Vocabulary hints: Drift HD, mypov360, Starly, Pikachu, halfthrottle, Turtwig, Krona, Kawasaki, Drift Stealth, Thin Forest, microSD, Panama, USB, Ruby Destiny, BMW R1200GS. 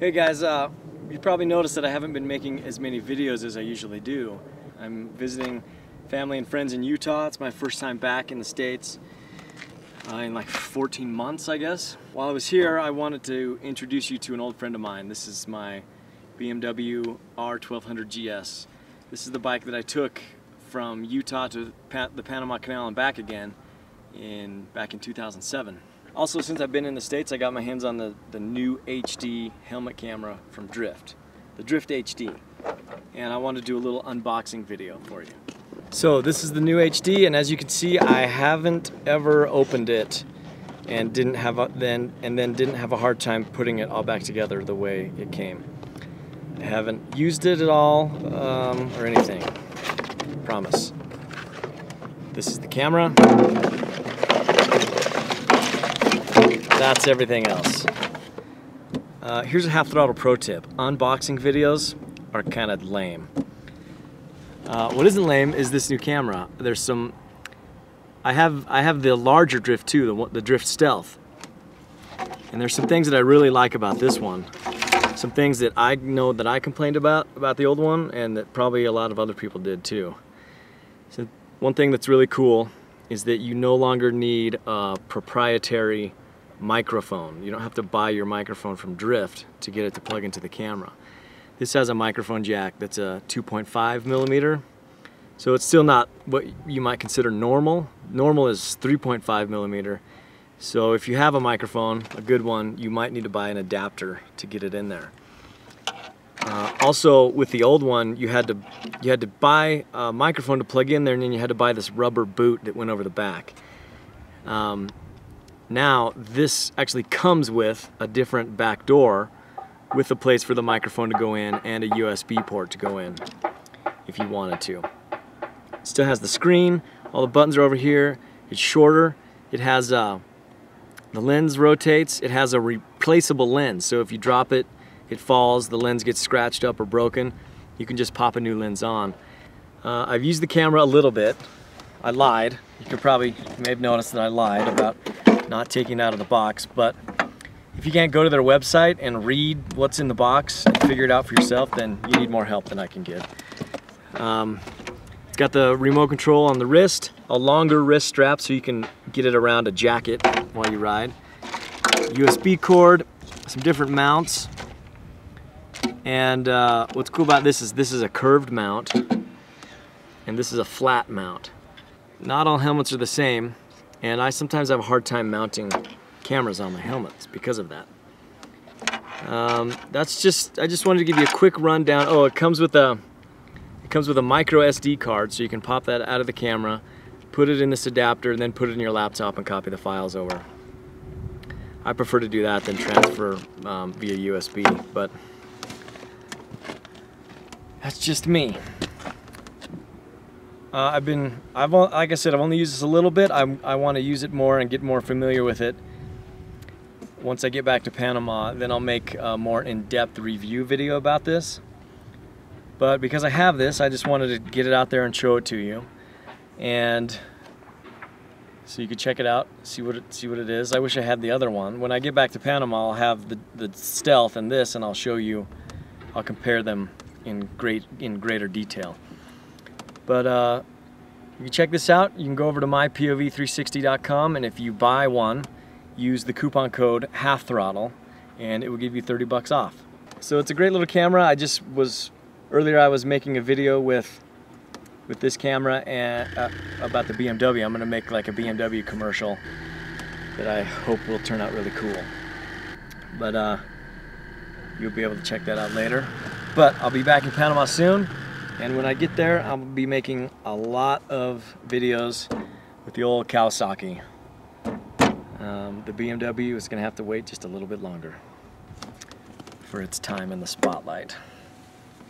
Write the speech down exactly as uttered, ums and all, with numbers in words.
Hey guys, uh, you probably noticed that I haven't been making as many videos as I usually do. I'm visiting family and friends in Utah. It's my first time back in the States uh, in like fourteen months, I guess. While I was here, I wanted to introduce you to an old friend of mine. This is my B M W R twelve hundred G S. This is the bike that I took from Utah to pa the Panama Canal and back again in back in two thousand seven. Also, since I've been in the States, I got my hands on the, the new H D helmet camera from Drift, the Drift H D, and I want to do a little unboxing video for you. So this is the new H D, and as you can see, I haven't ever opened it and didn't have a, then and then didn't have a hard time putting it all back together the way it came. I haven't used it at all um, or anything, promise. This is the camera. That's everything else. Uh, here's a half-throttle pro tip. Unboxing videos are kind of lame. Uh, what isn't lame is this new camera. There's some. I have I have the larger Drift too, the the Drift Stealth. And there's some things that I really like about this one. Some things that I know that I complained about about the old one, and that probably a lot of other people did too. So one thing that's really cool is that you no longer need a proprietary microphone. You don't have to buy your microphone from Drift to get it to plug into the camera. This has a microphone jack that's a two point five millimeter, so it's still not what you might consider normal. Normal is three point five millimeter, so if you have a microphone, a good one, you might need to buy an adapter to get it in there. Uh, also, with the old one, you had to you had to buy a microphone to plug in there, and then you had to buy this rubber boot that went over the back. Um, Now, this actually comes with a different back door with a place for the microphone to go in and a U S B port to go in if you wanted to. It still has the screen, all the buttons are over here, it's shorter, it has uh, the lens rotates, it has a replaceable lens, so if you drop it, it falls, the lens gets scratched up or broken, you can just pop a new lens on. Uh, I've used the camera a little bit. I lied. You could probably, you may have noticed that I lied about not taking it out of the box, but if you can't go to their website and read what's in the box and figure it out for yourself, then you need more help than I can give. Um, it's got the remote control on the wrist, a longer wrist strap so you can get it around a jacket while you ride, U S B cord, some different mounts, and uh, what's cool about this is this is a curved mount and this is a flat mount. Not all helmets are the same, and I sometimes have a hard time mounting cameras on my helmets because of that. Um, that's just, I just wanted to give you a quick rundown. Oh, it comes with a, it comes with a micro S D card, so you can pop that out of the camera, put it in this adapter, and then put it in your laptop and copy the files over. I prefer to do that than transfer um, via U S B, but that's just me. Uh, I've been, I've like I said, I've only used this a little bit. I, I want to use it more and get more familiar with it. Once I get back to Panama, then I'll make a more in-depth review video about this. But because I have this, I just wanted to get it out there and show it to you, and so you could check it out, see what it, see what it is. I wish I had the other one. When I get back to Panama, I'll have the the Stealth and this, and I'll show you. I'll compare them in great in greater detail. But uh, you can check this out. You can go over to my P O V three sixty dot com, and if you buy one, use the coupon code halfthrottle, and it will give you thirty bucks off. So it's a great little camera. I just was earlier. I was making a video with with this camera and uh, about the B M W. I'm going to make like a B M W commercial that I hope will turn out really cool. But uh, you'll be able to check that out later. But I'll be back in Panama soon. And when I get there, I'll be making a lot of videos with the old Kawasaki. Um, the B M W is going to have to wait just a little bit longer for its time in the spotlight.